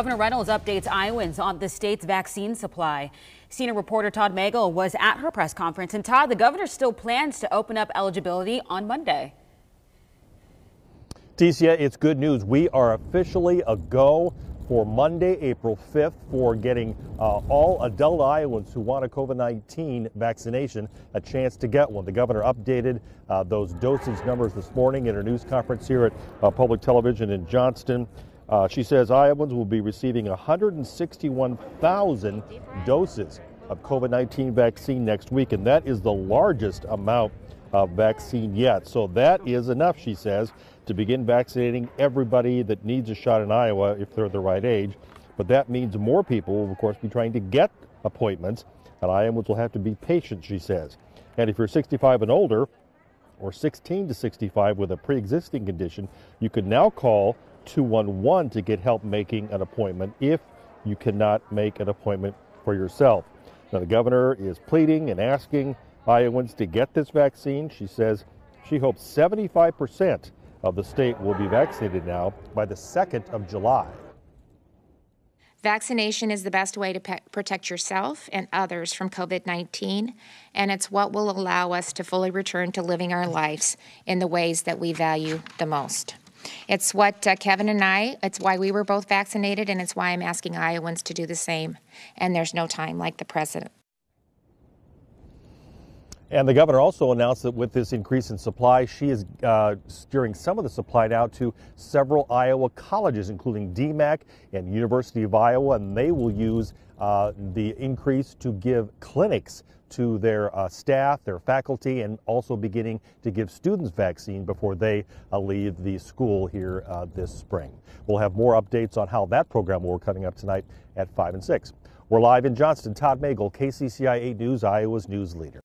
Governor Reynolds updates Iowans on the state's vaccine supply. Senior reporter Todd Magel was at her press conference. And Todd, the governor still plans to open up eligibility on Monday. Tecia, it's good news. We are officially a go for Monday, April 5th, for getting all adult Iowans who want a COVID-19 vaccination a chance to get one. The governor updated those dosage numbers this morning at her news conference here at public television in Johnston. She says Iowans will be receiving 161,000 doses of COVID-19 vaccine next week, and that is the largest amount of vaccine yet. So that is enough, she says, to begin vaccinating everybody that needs a shot in Iowa if they're the right age. But that means more people will, of course, be trying to get appointments, and Iowans will have to be patient, she says. And if you're 65 and older, or 16 to 65 with a pre-existing condition, you can now call 211 to get help making an appointment if you cannot make an appointment for yourself. Now, the governor is pleading and asking Iowans to get this vaccine. She says she hopes 75% of the state will be vaccinated now by the 2nd of July. Vaccination is the best way to protect yourself and others from COVID-19, and it's what will allow us to fully return to living our lives in the ways that we value the most. It's what Kevin and I, it's why we were both vaccinated, and it's why I'm asking Iowans to do the same. And there's no time like the present. And the governor also announced that with this increase in supply, she is steering some of the supply now to several Iowa colleges, including DMACC and University of Iowa, and they will use the increase to give clinics to their staff, their faculty, and also beginning to give students vaccine before they leave the school here this spring. We'll have more updates on how that program will work coming up tonight at 5 and 6. We're live in Johnston. Todd Magel, KCCI 8 News, Iowa's news leader.